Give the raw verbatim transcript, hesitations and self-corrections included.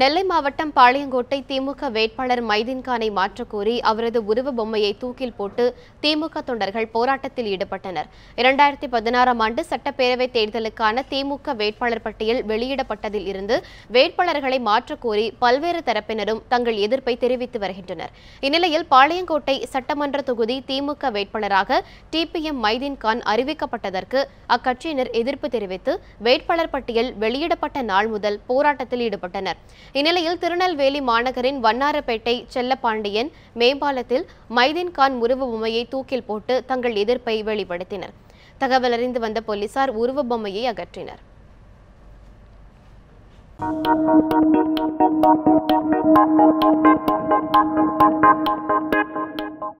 நெல்லை மாவட்டம் பாளையங்கோட்டை திமுக வேட்பாளர் மொய்தீன் கானை மாற்றக் கோரி அவரது உருவ பொம்மையை தூக்கில் போட்டு திமுக தொண்டர்கள் போராட்டத்தில் ஈடுபட்டனர். இரண்டாயிரத்து பதினாறு ஆம் ஆண்டு சட்டப்பேரவை தேர்தலுக்கான திமுக வேட்பாளர் பட்டியல் வெளியிடப்பட்டதில் இருந்து வேட்பாளர்களை மாற்றக் கோரி பல்வேறு தரப்பினரும் தங்கள் எதிர்ப்பை தெரிவித்து வருகின்றனர். இந்நிலையில் பாளையங்கோட்டை சட்டமன்ற தொகுதி திமுக வேட்பாளராக T. P. M. Moideen Khan அறிவிக்கப்பட்டதற்கு அக்கட்சியினர் எதிர்ப்பு தெரிவித்து வேட்பாளர் பட்டியல் வெளியிடப்பட்ட நாள் முதல் போராட்டத்தில் ஈடுபட்டனர். இந்நிலையில் திருநெல்வேலி மாநகரின் வண்ணாரப்பேட்டை செல்லப்பாண்டியன் மேம்பாலத்தில் மொய்தீன் கான் உருவ பொம்மையை தூக்கில் போட்டு தங்கள் எதிர்ப்பை வெளிப்படுத்தினர். தகவல் அறிந்து வந்த போலீசார் உருவ பொம்மையை அகற்றினர்.